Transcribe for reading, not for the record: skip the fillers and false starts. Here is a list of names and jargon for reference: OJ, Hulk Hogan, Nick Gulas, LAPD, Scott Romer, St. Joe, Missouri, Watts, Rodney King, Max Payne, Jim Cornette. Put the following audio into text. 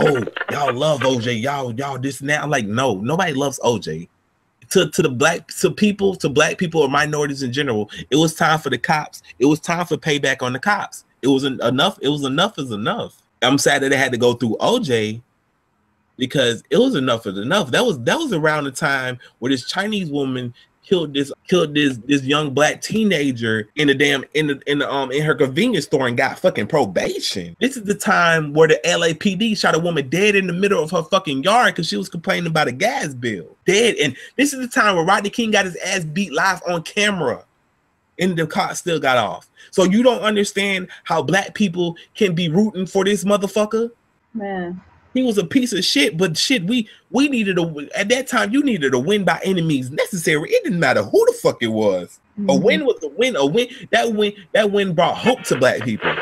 oh, y'all love OJ, y'all this and that. I'm like, no, nobody loves OJ. To black people or minorities in general, it was time for the cops. It was time for payback on the cops. It wasn't enough. It was enough is enough. I'm sad that they had to go through OJ because it was enough is enough. That was around the time where this Chinese woman killed this young black teenager in her convenience store and got fucking probation. This is the time where the LAPD shot a woman dead in the middle of her fucking yard because she was complaining about a gas bill. Dead. And this is the time where Rodney King got his ass beat live on camera and the cop still got off. So you don't understand how black people can be rooting for this motherfucker? Man. He was a piece of shit, but shit, we needed a, at that time, you needed a win by any means necessary. It didn't matter who the fuck it was. Mm-hmm. A win was a win. That win brought hope to black people.